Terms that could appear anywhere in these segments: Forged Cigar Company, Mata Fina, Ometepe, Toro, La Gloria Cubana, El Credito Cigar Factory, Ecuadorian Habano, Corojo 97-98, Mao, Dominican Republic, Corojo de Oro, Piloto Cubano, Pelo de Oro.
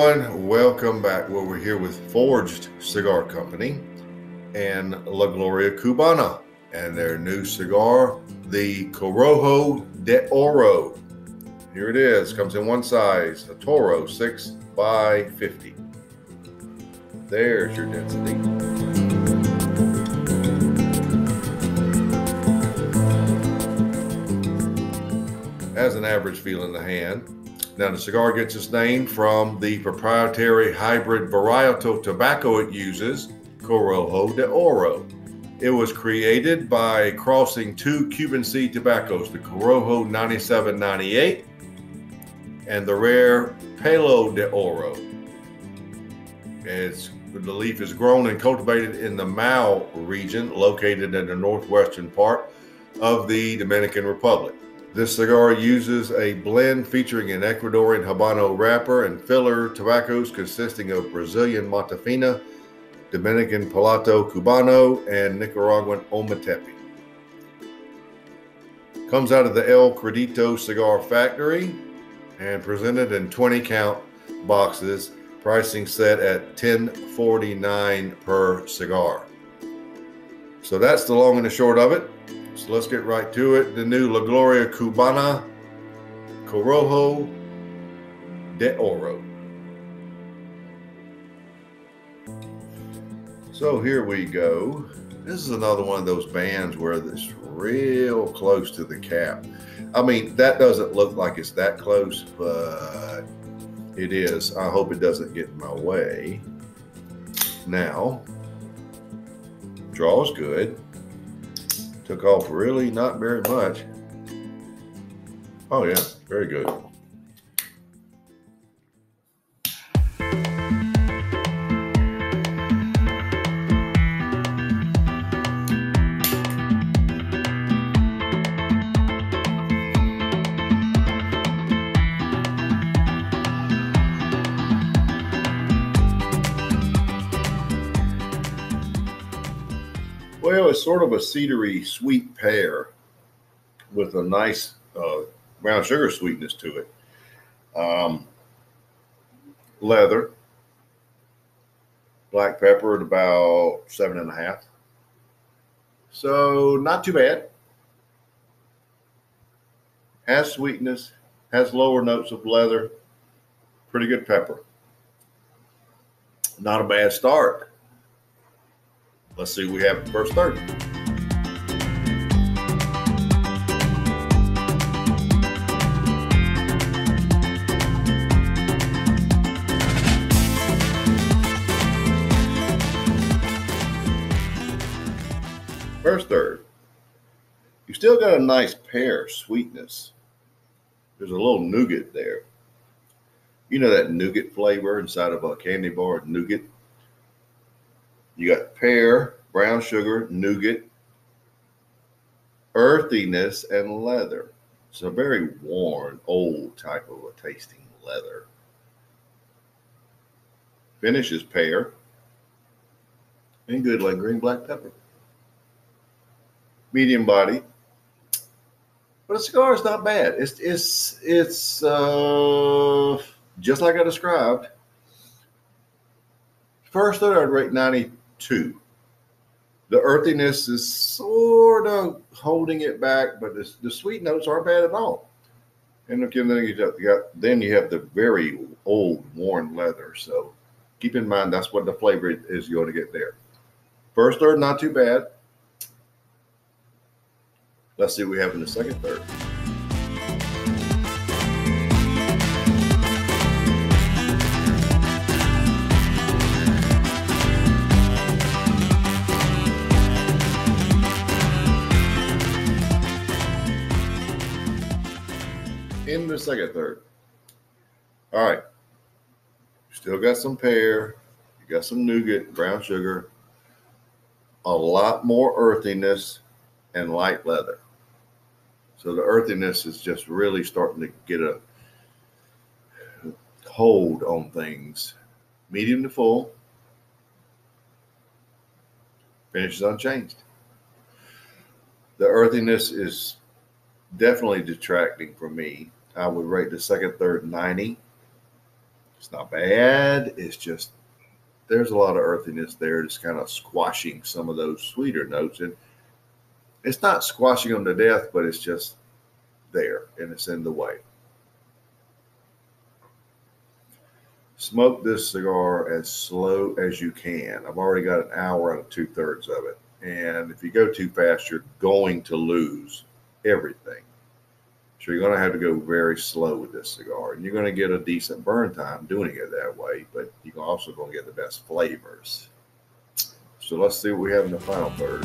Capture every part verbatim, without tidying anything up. everyone, welcome back. Well, we're here with Forged Cigar Company and La Gloria Cubana and their new cigar, the Corojo de Oro. Here it is, comes in one size, a Toro six by fifty. There's your density. Has an average feel in the hand. Now the cigar gets its name from the proprietary hybrid varietal tobacco it uses, Corojo de Oro. It was created by crossing two Cuban seed tobaccos, the Corojo ninety-seven ninety-eight and the rare Pelo de Oro. It's, the leaf is grown and cultivated in the Mao region, located in the northwestern part of the Dominican Republic. This cigar uses a blend featuring an Ecuadorian Habano wrapper and filler tobaccos consisting of Brazilian Mata Fina, Dominican Piloto Cubano, and Nicaraguan Ometepe. Comes out of the El Credito Cigar Factory and presented in twenty count boxes, pricing set at ten forty-nine per cigar. So that's the long and the short of it. So let's get right to it. The new La Gloria Cubana Corojo de Oro. So here we go. This is another one of those bands where it's real close to the cap. I mean, that doesn't look like it's that close, but it is. I hope it doesn't get in my way. Now, draws good. Took off really not very much. Oh yeah, very good. Well, it's sort of a cedary sweet pear with a nice uh, brown sugar sweetness to it. Um, leather, black pepper at about seven and a half. So not too bad. Has sweetness, has lower notes of leather, pretty good pepper. Not a bad start. Let's see what we have at the first third. First third, you still got a nice pear sweetness. There's a little nougat there. You know that nougat flavor inside of a candy bar, nougat? You got pear, brown sugar, nougat, earthiness, and leather. It's a very worn, old type of a tasting leather. Finish is pear and good lingering black pepper. Medium body, but a cigar is not bad. It's it's it's uh, just like I described. First third, I'd rate ninety. Two, the earthiness is sort of holding it back, but the, the sweet notes aren't bad at all. And again, then you got then you have the very old, worn leather. So keep in mind that's what the flavor is you're going to get there. First third, not too bad. Let's see what we have in the second third. In the second third. All right. Still got some pear. You got some nougat, brown sugar. A lot more earthiness and light leather. So the earthiness is just really starting to get a hold on things. Medium to full. Finish is unchanged. The earthiness is definitely detracting for me. I would rate the second third ninety. It's not bad. It's just there's a lot of earthiness there, just kind of squashing some of those sweeter notes. And it's not squashing them to death, but it's just there, and it's in the way. Smoke this cigar as slow as you can. I've already got an hour out of two-thirds of it. And if you go too fast, you're going to lose everything. So you're going to have to go very slow with this cigar. And you're going to get a decent burn time doing it that way, but you're also going to get the best flavors. So let's see what we have in the final third.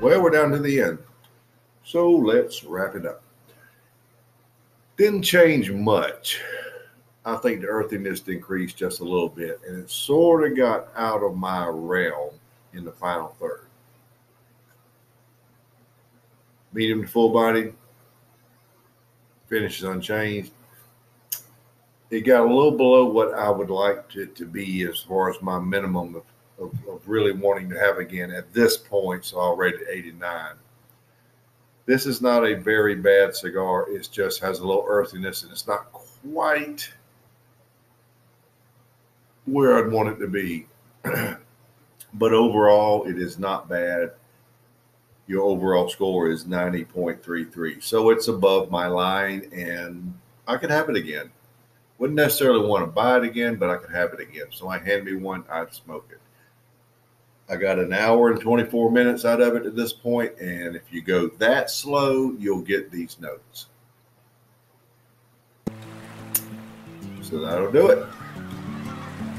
Well, we're down to the end, so let's wrap it up. Didn't change much. I think the earthiness increased just a little bit, and it sort of got out of my realm in the final third. Medium to full body, finish is unchanged. It got a little below what I would like it to, to be as far as my minimum of Of, of really wanting to have again at this point, so I'll rate it eighty-nine. This is not a very bad cigar. It just has a little earthiness, and it's not quite where I'd want it to be. But overall, it is not bad. Your overall score is ninety point three three. So it's above my line, and I could have it again. Wouldn't necessarily want to buy it again, but I could have it again. So I hand me one, I'd smoke it. I got an hour and twenty-four minutes out of it at this point, and if you go that slow, you'll get these notes. So that'll do it.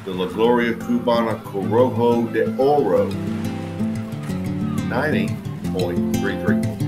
The La Gloria Cubana Corojo de Oro, ninety point three three.